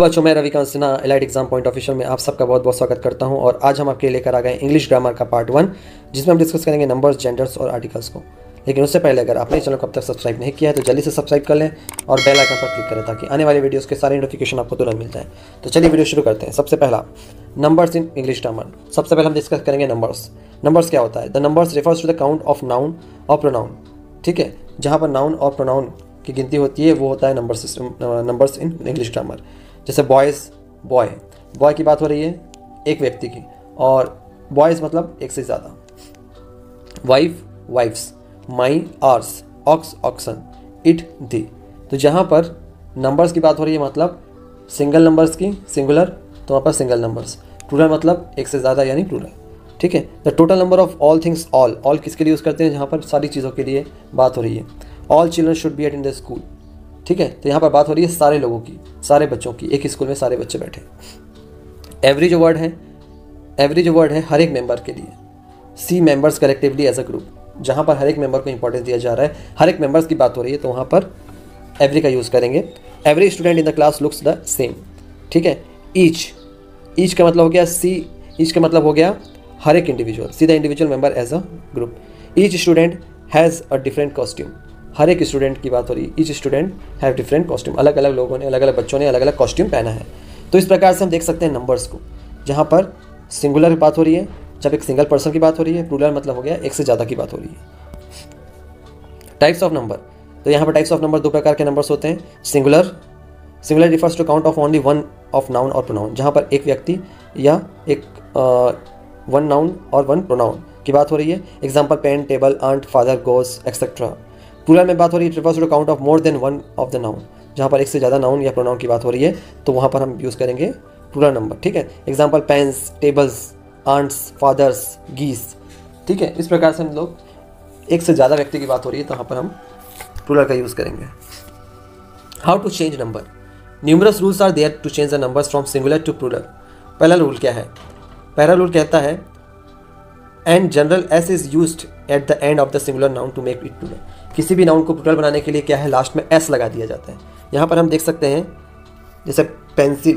बच्चों, मैं Ravi Sinha elite exam point official में आप सबका बहुत बहुत स्वागत करता हूं। और आज हम आपके लेकर आ गए इंग्लिश ग्रामर का पार्ट 1, जिसमें हम डिस्कस करेंगे नंबर्स, जेंडर्स और आर्टिकल्स को। लेकिन उससे पहले अगर आपने चैनल को अब तक सब्सक्राइब नहीं किया है तो जल्दी से सब्सक्राइब कर लें और बेल आइकन पर क्लिक करें ताकि आने वाले वीडियोस के सारे नोटिफिकेशन आपको तुरंत मिल जाए। तो चलिए वीडियो शुरू करते हैं। सबसे पहला, नंबर्स इन इंग्लिश ग्रामर। सबसे पहले हम डिस्कस करेंगे नंबर्स। नंबर्स क्या होता है? The numbers refers to the count of noun और प्रोनाउन। ठीक है, जहाँ पर नाउन और प्रोनाउन की गिनती होती है वो होता है नंबर्स इन इंग्लिश ग्रामर। जैसे बॉय की बात हो रही है एक व्यक्ति की, और बॉयज़ मतलब एक से ज़्यादा। वाइफ्स, माई आर्स, ऑक्स ऑक्सन, इट दी। तो जहाँ पर नंबर्स की बात हो रही है मतलब सिंगल नंबर्स की, सिंगुलर, तो वहाँ पर सिंगल नंबर्स। प्लूरल मतलब एक से ज़्यादा यानी प्लूरल। ठीक है, the total number of all things. All किसके लिए यूज़ करते हैं? जहाँ पर सारी चीज़ों के लिए बात हो रही है। All children should be attend the school. ठीक है, तो यहाँ पर बात हो रही है सारे लोगों की, सारे बच्चों की। एक स्कूल में सारे बच्चे बैठे। एवरी जो वर्ड है हर एक मेंबर के लिए। See members collectively as a group, जहाँ पर हर एक मेंबर को इंपॉर्टेंस दिया जा रहा है, हर एक मेंबर्स की बात हो रही है तो वहाँ पर एवरी का यूज़ करेंगे। Every student in the class looks the same. ठीक है, ईच का मतलब हो गया सी, ईच का मतलब हो गया हर एक individual, see the individual member as a group. Each student has a different costume. हर एक स्टूडेंट की बात हो रही है। Each student have different costume. अलग अलग लोगों ने, अलग अलग बच्चों ने अलग अलग कॉस्ट्यूम पहना है। तो इस प्रकार से हम देख सकते हैं नंबर्स को, जहाँ पर सिंगुलर की बात हो रही है जब एक सिंगल पर्सन की बात हो रही है, प्लूरल मतलब हो गया एक से ज़्यादा की बात हो रही है। टाइप्स ऑफ नंबर, तो यहाँ पर टाइप्स ऑफ नंबर दो प्रकार के नंबर्स होते हैं। Singular refers to count of only one of noun और प्रोनाउन, जहाँ पर एक व्यक्ति या एक वन नाउन और वन प्रोनाउन की बात हो रही है। Example, pen, table, ant, father, goose, etcetera. Plural में बात हो रही है refers to count of more than one of the noun, जहाँ पर एक से ज़्यादा नाउन या प्रोनाउन की बात हो रही है तो वहाँ पर हम यूज़ करेंगे प्लूरल नंबर। ठीक है, example, pens, tables, ants, fathers, geese. ठीक है, इस प्रकार से हम लोग एक से ज़्यादा व्यक्ति की बात हो रही है तो वहाँ पर हम प्लूरल का यूज़ करेंगे। How to change number. Numerous rules are there to change the numbers from singular to plural. पहला रूल क्या है? पहला रूल कहता है and general S is used at the end of the singular noun to make it plural. किसी भी noun को plural बनाने के लिए क्या है, लास्ट में एस लगा दिया जाता है। यहाँ पर हम देख सकते हैं जैसे पेंसिल,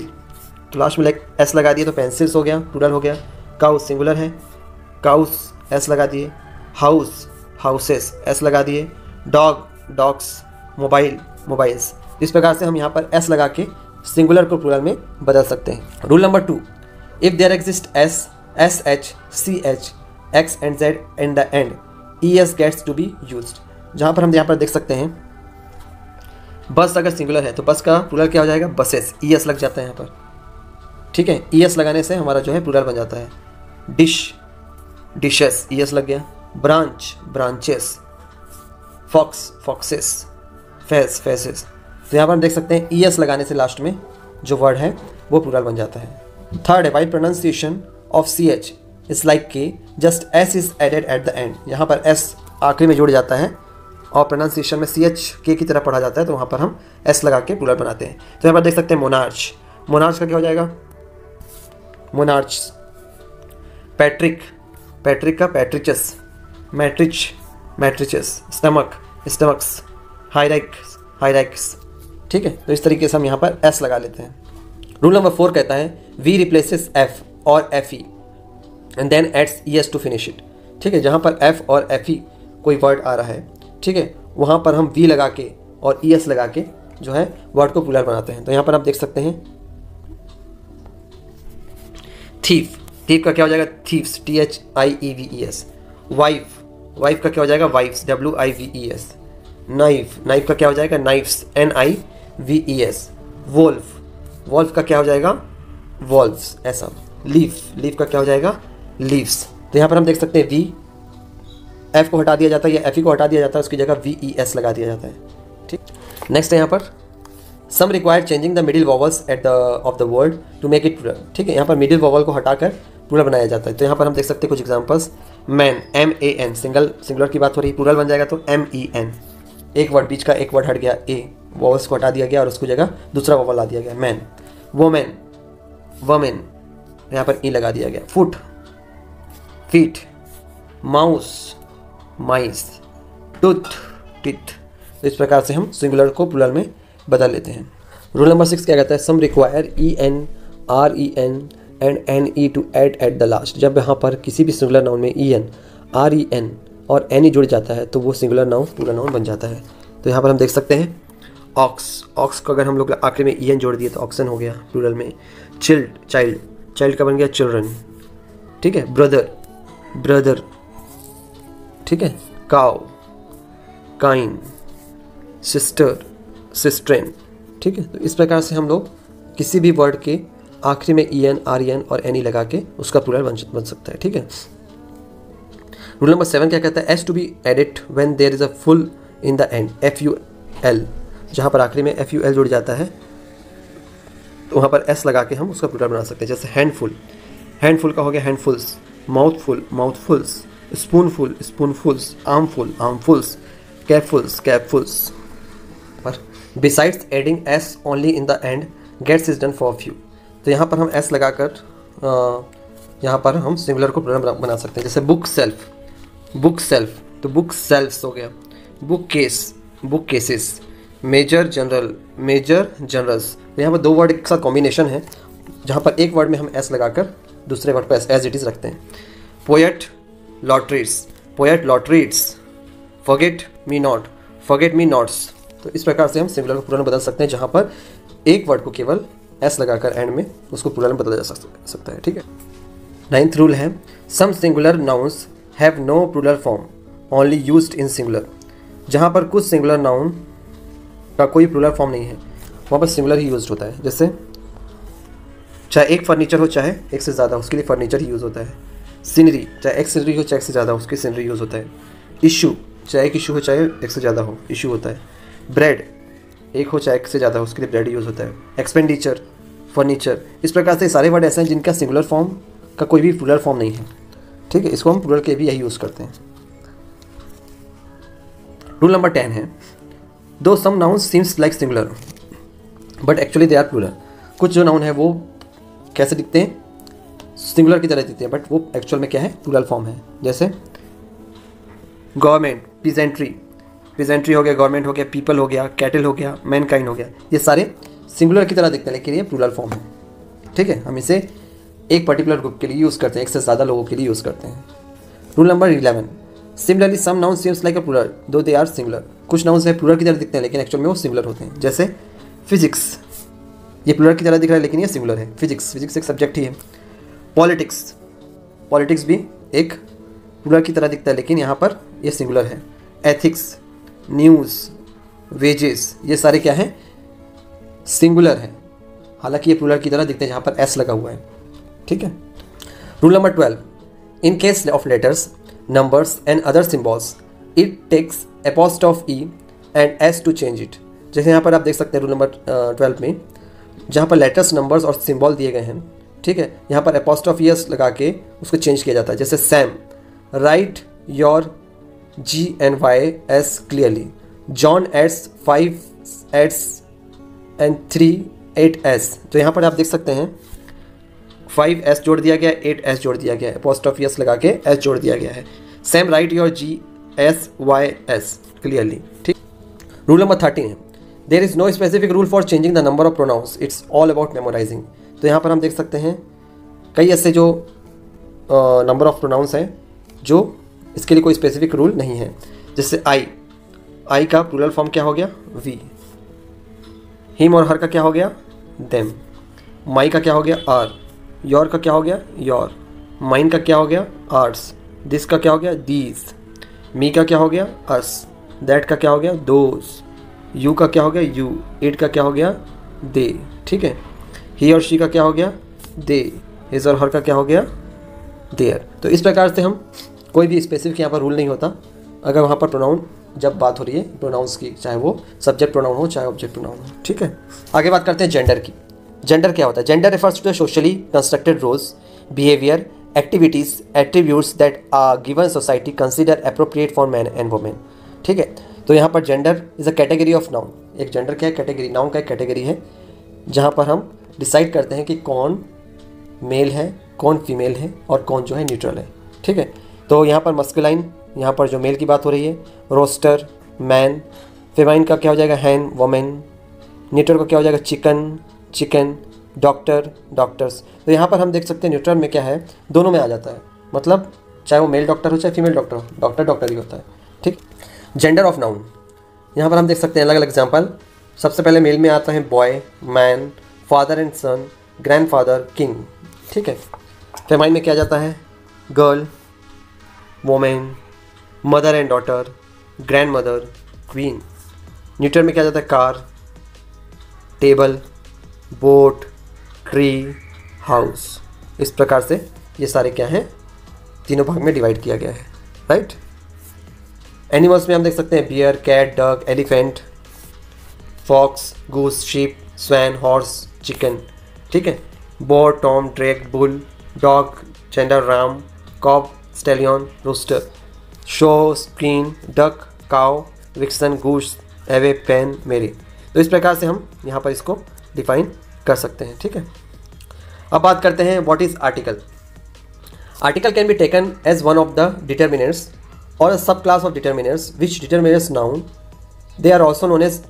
तो लास्ट में एस लगा दिया तो पेंसिल्स हो गया, प्लूरल हो गया। काउस सिंगुलर है, काउस एस लगा दिए। हाउस, हाउसेस एस लगा दिए। Dog, dogs. Mobile, mobiles. इस प्रकार से हम यहाँ पर एस लगा के सिंगुलर को प्लूरल में बदल सकते हैं। Rule number 2, if there exist S, S H, C H, X and Z and the end, E S gets to be used. जहाँ पर हम यहाँ पर देख सकते हैं बस अगर सिंगुलर है तो बस का प्लूरल क्या हो जाएगा, बसेस, ई एस लग जाता है यहाँ पर। ठीक है, ई एस लगाने से हमारा जो है प्लूरल बन जाता है। डिश, डिशेस, ई एस लग गया। Branch, branches. Fox, foxes. Face, faces. तो यहाँ पर हम देख सकते हैं ई एस लगाने से लास्ट में जो वर्ड है वो प्लूरल बन जाता है। थर्ड है, while pronunciation of C H is like K just S is added at the end. यहाँ पर एस आखिरी में जुड़ जाता है और प्रोनाउंसिएशन में सी एच के की तरह पढ़ा जाता है तो वहाँ पर हम एस लगा के प्लूरल बनाते हैं। तो यहाँ पर देख सकते हैं मोनार्च, मोनार्च का क्या हो जाएगा, मोनार्च। पैट्रिक, पैट्रिक का पैट्रिचस। मैट्रिच, मैट्रिचस। Stomach, stomachs. हायरार्क्स, हायरार्क्स। ठीक है, तो इस तरीके से हम यहाँ पर एस लगा लेते हैं। रूल नंबर 4 कहता है वी रिप्लेसेस एफ और F E and then adds E S to finish it. ठीक है, जहाँ पर एफ और एफ ई कोई वर्ड आ रहा है, ठीक है, वहाँ पर हम वी लगा के और ई एस लगा के जो है वर्ड को प्लूरल बनाते हैं। तो यहाँ पर आप देख सकते हैं थीफ, थीफ का क्या हो जाएगा, thieves, T H I E V E S. Wife, wife का क्या हो जाएगा, wifes, W I V E S. Knife, knife का क्या हो जाएगा, knifes, N I V E S. Wolf, wolf का क्या हो जाएगा, वॉल्व्स, ऐसा। लीफ, लीफ का क्या हो जाएगा, लीव्स। तो यहाँ पर हम देख सकते हैं वी, एफ को हटा दिया जाता है या एफ ई को हटा दिया जाता है, उसकी जगह वी ई एस लगा दिया जाता है। ठीक, नेक्स्ट है यहाँ पर some require changing the middle vowels at the of the word to make it plural. ठीक है, यहाँ पर मिडिल वॉवल को हटाकर प्लूरल बनाया जाता है। तो यहाँ पर हम देख सकते हैं कुछ examples. Man, M A N, singular की बात हो रही है, प्लूरल बन जाएगा तो एम ई एन। एक वर्ड, बीच का एक वर्ड हट गया, ए वॉवल्स को हटा दिया गया और उसको जगह दूसरा वॉवल ला दिया गया, मैन। वोमेन, वमेन, यहाँ पर ई लगा दिया गया। Foot, feet. Mouse, mice. Tooth, teeth. तो इस प्रकार से हम सिंगुलर को प्लूरल में बदल लेते हैं। रूल नंबर 6 क्या कहता है, some require E N R E N and N E to add at the last. जब यहाँ पर किसी भी सिंगुलर नाउन में E N R E N और एन ई जुड़ जाता है तो वो सिंगुलर नाउन पूरा नाउन बन जाता है। तो यहाँ पर हम देख सकते हैं ऑक्स, ऑक्स को अगर हम लोग आखिर में ई एन जोड़ दिए तो ऑक्सन हो गया प्लूरल में। चिल्ड, चाइल्ड, चाइल्ड का बन गया चिल्ड्रन, ठीक है। ब्रदर, ब्रदर, ठीक है। Cow, Kine. सिस्टर, सिस्ट्रेन, ठीक है। तो इस प्रकार से हम लोग किसी भी वर्ड के आखिरी में E N R E N और एन ई लगा के उसका प्लूरल बन सकता है, ठीक है। रूल नंबर 7 क्या कहता है, S to be added when there is a full in the end F U L. जहाँ पर आखिरी में एफ यू एल जुड़ जाता है तो वहाँ पर एस लगा के हम उसका प्लूरल बना सकते हैं। जैसे हैंडफुल, हैंडफुल का हो गया handfuls. Mouthful, mouthfuls. Spoonful, spoonfuls. Armful, armfuls. Capfuls, capfuls. पर besides adding S only in the end gets is done for few. तो यहाँ पर हम एस लगा कर यहाँ पर हम सिंगुलर को प्लूरल बना सकते हैं। जैसे बुक सेल्फ, बुक सेल्फ, तो बुक सेल्फ्स हो गया। Book case, book cases. Major general, major generals. तो यहाँ पर दो वर्ड एक साथ कॉम्बिनेशन है जहाँ पर एक वर्ड में हम एस लगाकर दूसरे वर्ड पर एस एज इट इज़ रखते हैं। Poet laureates, poet laureates. Forget me not, forget me nots. तो इस प्रकार से हम सिंगुलर को प्लूरल बदल सकते हैं जहाँ पर एक वर्ड को केवल एस लगाकर एंड में उसको प्लूरल में बदला जा सकता है, ठीक है। 9th रूल है, some singular nouns have no plural form only used in singular. जहाँ पर कुछ सिंगुलर नाउन का कोई प्लूरल फॉर्म नहीं है वहाँ पर सिंगुलर ही यूज होता है। जैसे चाहे एक फर्नीचर हो चाहे एक से ज़्यादा, उसके लिए फर्नीचर ही यूज़ होता है। सीनरी, चाहे एक सीनरी हो चाहे एक से ज़्यादा, उसकी सीनरी यूज़ होता है। इशू, चाहे एक इशू हो चाहे एक से ज़्यादा हो, इशू होता है। ब्रेड, एक हो चाहे एक से ज़्यादा हो, उसके लिए ब्रेड यूज़ होता है। Expenditure, furniture. इस प्रकार से सारे वर्ड ऐसे हैं जिनका सिंगुलर फॉर्म का कोई भी प्लूरल फॉर्म नहीं है, ठीक है। इसको हम प्लूरल के भी यही यूज़ करते हैं। रूल नंबर 10 है, though some noun seems like singular but actually they are plural. कुछ जो नाउन है वो कैसे दिखते हैं, सिंगुलर की तरह दिखते हैं बट वो एक्चुअल में क्या है, प्लूरल फॉर्म है। जैसे गवर्नमेंट, पीजेंट्री, पीजेंट्री हो गया, गवर्नमेंट हो गया, पीपल हो गया, कैटल हो गया, मैनकाइंड हो गया। ये सारे सिंगुलर की तरह दिखते हैं लेकिन ये प्लूरल फॉर्म है, ठीक है। हम इसे एक पर्टिकुलर ग्रुप के लिए यूज़ करते हैं, एक से ज़्यादा लोगों के लिए यूज़ करते हैं। Rule number 11, similarly some noun seems like a plural though they are singular. कुछ नाउन्स है प्लूरल की तरह दिखते हैं लेकिन एक्चुअल में वो सिंगुलर होते हैं। जैसे फिजिक्स, ये प्लूरल की तरह दिख रहा है लेकिन ये सिंगुलर है। फिजिक्स, फिजिक्स एक सब्जेक्ट ही है। पॉलिटिक्स, पॉलिटिक्स भी एक प्लूरल की तरह दिखता है लेकिन यहाँ पर ये सिंगुलर है। एथिक्स, न्यूज़, वेजेस, ये सारे क्या हैं, सिंगुलर हैं, हालाँकि ये प्लूरल की तरह दिखते हैं जहाँ पर एस लगा हुआ है, ठीक है। Rule number 12, in case of letters, numbers and other symbols it takes apostrophe E and S to change it. जैसे यहाँ पर आप देख सकते हैं रूल नंबर 12 में जहाँ पर लेटर्स, नंबर्स और सिम्बॉल दिए गए हैं, ठीक है, यहाँ पर एपोस्ट्रोफ एस लगा के उसको चेंज किया जाता है। जैसे Sam, write your G and Y S clearly. John adds 5 adds and 3 8 S. तो यहाँ पर आप देख सकते हैं 5 एस जोड़ दिया गया, 8 एस जोड़ दिया गया है, एपोस्ट्रोफ एस लगा के एस जोड़ दिया गया है। Same write your G S Y S clearly, ठीक। रूल नंबर 13 है, there is no specific rule for changing the number of pronouns, it's all about memorising. तो यहाँ पर हम देख सकते हैं कई ऐसे जो नंबर ऑफ प्रोनाउंस हैं जो इसके लिए कोई स्पेसिफिक रूल नहीं है। जैसे आई, आई का प्लूरल फॉर्म क्या हो गया, वी। हिम और हर का क्या हो गया, देम। माई का क्या हो गया, आर। योर का क्या हो गया, योर। माइन का क्या हो गया, आर्स। दिस का क्या हो गया, दीज। मी का क्या हो गया, अस। दैट का क्या हो गया, दोज। यू का क्या हो गया, यू। इट का क्या हो गया, दे, ठीक है। ही और शी का क्या हो गया, दे। हिज और हर का क्या हो गया, देयर। तो इस प्रकार से हम कोई भी स्पेसिफिक यहाँ पर रूल नहीं होता अगर वहाँ पर प्रोनाउन जब बात हो रही है प्रोनाउंस की, चाहे वो सब्जेक्ट प्रोनाउन हो चाहे ऑब्जेक्ट प्रोनाउन हो, ठीक है। आगे बात करते हैं जेंडर की। जेंडर क्या होता है, gender refers to the socially constructed roles, behaviour, activities, attributes that are given society consider appropriate for man and women, ठीक है। तो यहाँ पर gender is a category of noun. एक जेंडर क्या है, कैटेगरी, नाउन का एक कैटेगरी है जहाँ पर हम डिसाइड करते हैं कि कौन मेल है, कौन फीमेल है और कौन जो है न्यूट्रल है, ठीक है। तो यहाँ पर मस्कुलाइन, यहाँ पर जो मेल की बात हो रही है, रोस्टर मैन। फेमाइन का क्या हो जाएगा, हैन, वुमेन। न्यूट्रल का क्या हो जाएगा चिकन, चिकन, डॉक्टर, डॉक्टर्स। तो यहाँ पर हम देख सकते हैं न्यूट्रल में क्या है, दोनों में आ जाता है, मतलब चाहे वो मेल डॉक्टर हो चाहे फीमेल डॉक्टर हो, डॉक्टर डॉक्टर ही होता है। ठीक। जेंडर ऑफ नाउन, यहाँ पर हम देख सकते हैं अलग अलग एग्जाम्पल। सबसे पहले मेल में आता है boy, man, father and son, grandfather, king. ठीक है। फेमाइन में क्या जाता है, girl, women, mother and daughter, grandmother, queen. Neutral में क्या जाता है, car, table, boat, tree, house. इस प्रकार से ये सारे क्या हैं, तीनों भाग में डिवाइड किया गया है, राइट। एनिमल्स में हम देख सकते हैं bear, cat, dog, elephant, fox, goose, sheep, swan, horse, chicken. ठीक है। Boar, tom, drake, bull, dog, gander, ram, cob, stallion, rooster, sow, screen, duck, cow, vixen, goose, ewe, pen, मेरी। तो इस प्रकार से हम यहाँ पर इसको डिफाइन कर सकते हैं। ठीक है। अब बात करते हैं what is article. Article can be taken as one of the determinants और अ सब class of determinants which determinates noun. They are also known as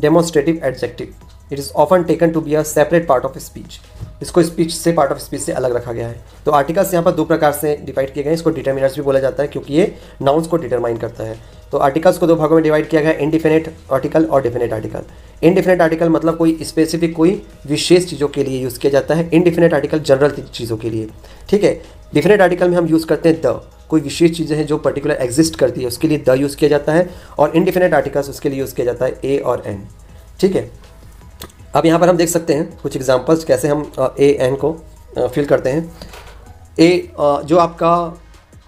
demonstrative adjective. It is often taken to be a separate part of speech. इसको speech से, part of speech से अलग रखा गया है। तो आर्टिकल्स यहाँ पर दो प्रकार से डिवाइड किए गए हैं। इसको डिटर्मिनेंट्स भी बोला जाता है क्योंकि ये नाउन्स को डिटरमाइन करता है। तो आर्टिकल्स को दो भागों में डिवाइड किया गया है, इनडिफिनेट आर्टिकल और डिफिनेट आर्टिकल। इनडिफिनेट आर्टिकल मतलब कोई स्पेसिफिक, कोई विशेष चीज़ों के लिए यूज़ किया जाता है। इनडिफिनेट आर्टिकल जनरल चीज़ों के लिए। ठीक है। डिफिनेट आर्टिकल में हम यूज़ करते हैं द, कोई विशेष चीज़ें हैं जो पर्टिकुलर एग्जिस्ट करती है, उसके लिए द यूज़ किया जाता है। और इनडिफिनेट आर्टिकल्स उसके लिए यूज़ किया जाता है ए और एन। ठीक है। अब यहाँ पर हम देख सकते हैं कुछ एग्जांपल्स कैसे हम ए एन को फिल करते हैं। ए जो आपका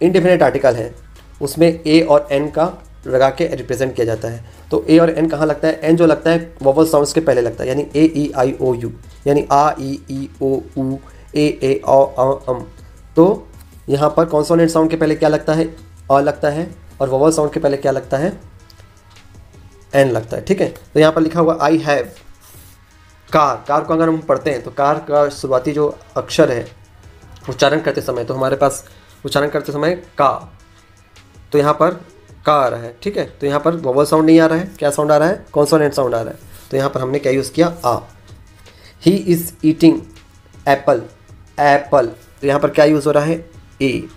इनडिफिनेट आर्टिकल है उसमें ए और एन का लगा के रिप्रेजेंट किया जाता है। तो ए और एन कहाँ लगता है, एन जो लगता है वोवल साउंड्स के पहले लगता है, यानी ए ई आई ओ यू, यानी आ ई ओ ऊ ए ओ अम। तो यहाँ पर कॉन्सोनेंट साउंड के पहले क्या लगता है, अ लगता है, और वोवल साउंड के पहले क्या लगता है, एन लगता है। ठीक है। तो यहाँ पर लिखा हुआ आई हैव कार। कार को अगर हम पढ़ते हैं तो कार का शुरुआती जो अक्षर है उच्चारण करते समय, तो हमारे पास उच्चारण करते समय का, तो यहाँ पर का आ रहा है। ठीक है। तो यहाँ पर वोवल साउंड नहीं आ रहा है, क्या साउंड आ रहा है, कॉन्सोनेंट साउंड आ रहा है। तो यहाँ पर हमने क्या यूज़ किया, आ। He is eating apple, apple. तो यहाँ पर क्या यूज़ हो रहा है, ए,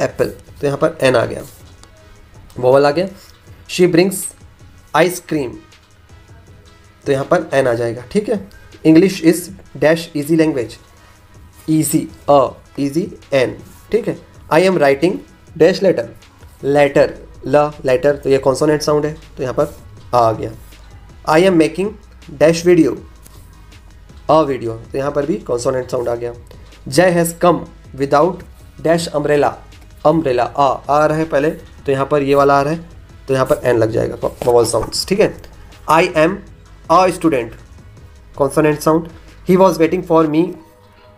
एप्पल। तो यहाँ पर एन आ गया, वोवल आ गया। शी ब्रिंग्स आइसक्रीम, तो यहाँ पर एन आ जाएगा। ठीक है। English is dash easy language, easy, a, easy, an. ठीक है। I am writing dash letter, letter, ल, लेटर। तो ये कॉन्सोनेंट साउंड है, तो यहाँ पर आ आ गया। I am making dash video, a, video. तो यहाँ पर भी कॉन्सोनेंट साउंड आ गया। जय has come without dash umbrella, umbrella, आ आ रहा है पहले, तो यहाँ पर ये वाला आ रहा है, तो यहाँ पर एन लग जाएगा, वोवल साउंड्स। ठीक है। I am a student, consonant sound. He was waiting for me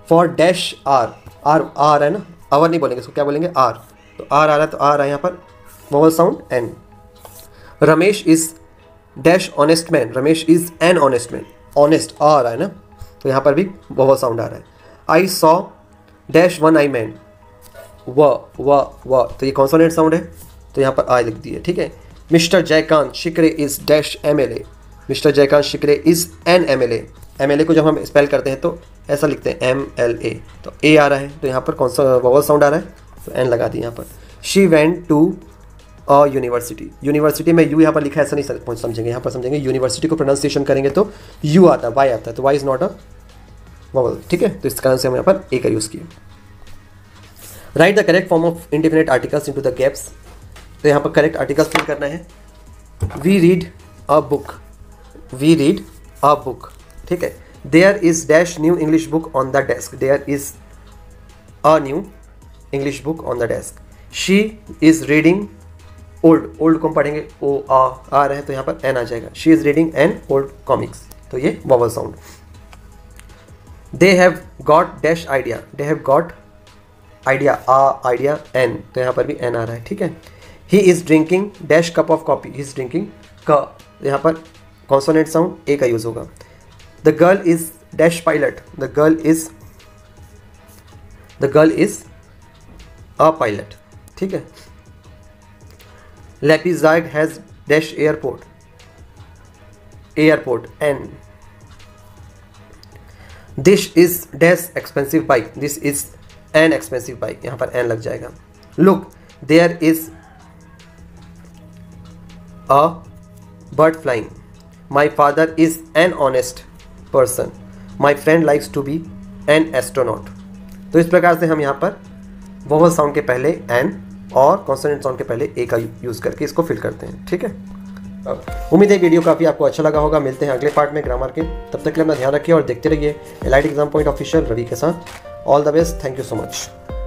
for dash hour, hour आ रहा है ना, आवर नहीं बोलेंगे इसको, क्या बोलेंगे, आर। तो आर आ रहा है, तो आर आ यहाँ पर vowel sound an. Ramesh is dash honest man, Ramesh is an honest man, honest आ रहा है ना, तो यहाँ पर भी वोवल साउंड आ रहा है। I saw dash one eye man, व, व, व। तो ये कॉन्सोनेंट साउंड है, तो यहाँ पर आई लिख दी है। ठीक है। Mister Jaikant Shikre is dash M L A, mister Jaikant Shikre is an MLA. MLA को जब हम स्पेल करते हैं तो ऐसा लिखते हैं, एम एल ए। तो ए आ रहा है, तो यहाँ पर कौन सा वोवल साउंड आ रहा है, तो एन लगा दी यहाँ पर। She went to a university, university में यू यहाँ पर लिखा है, ऐसा नहीं समझेंगे, यहाँ पर समझेंगे यूनिवर्सिटी को प्रोनाउंसिएशन करेंगे तो यू आता है, वाई आता है, तो Y is not a vowel. ठीक है। तो इस कारण से हम यहाँ पर ए का यूज़ किया। Write the correct form of indefinite articles into the gaps. तो यहाँ पर करेक्ट आर्टिकल्स फिल करना है। We read a book, we read a book. ठीक है। There is dash new English book on the desk, there is a new English book on the desk. She is reading old, old को हम पढ़ेंगे ओ आ रहा है, तो यहाँ पर एन आ जाएगा। She is reading an old comics, तो ये vowel sound. They have got dash idea, they have got idea, a, idea, an. तो यहाँ पर भी एन आ रहा है। ठीक है। He is drinking dash cup of coffee, he is drinking क, यहाँ पर कॉन्सोनेंट साउंड ए का यूज़ होगा। The girl is dash pilot, the girl is, the girl is a pilot. ठीक है। लेपीज़ाइड has dash airport, airport, an. This is dash expensive bike, this is an expensive bike, यहाँ पर an लग जाएगा। Look there is a bird flying. My father is an honest person. My friend likes to be an astronaut. तो इस प्रकार से हम यहाँ पर वोवल साउंड के पहले एन और कॉन्सोनेंट साउंड के पहले ए का यूज़ करके इसको फिल करते हैं। ठीक है, उम्मीद है वीडियो काफ़ी आपको अच्छा लगा होगा। मिलते हैं अगले पार्ट में ग्रामर के, तब तक के लिए अपना ध्यान रखिए और देखते रहिए elite exam point official Ravi के साथ। All the best, thank you so much.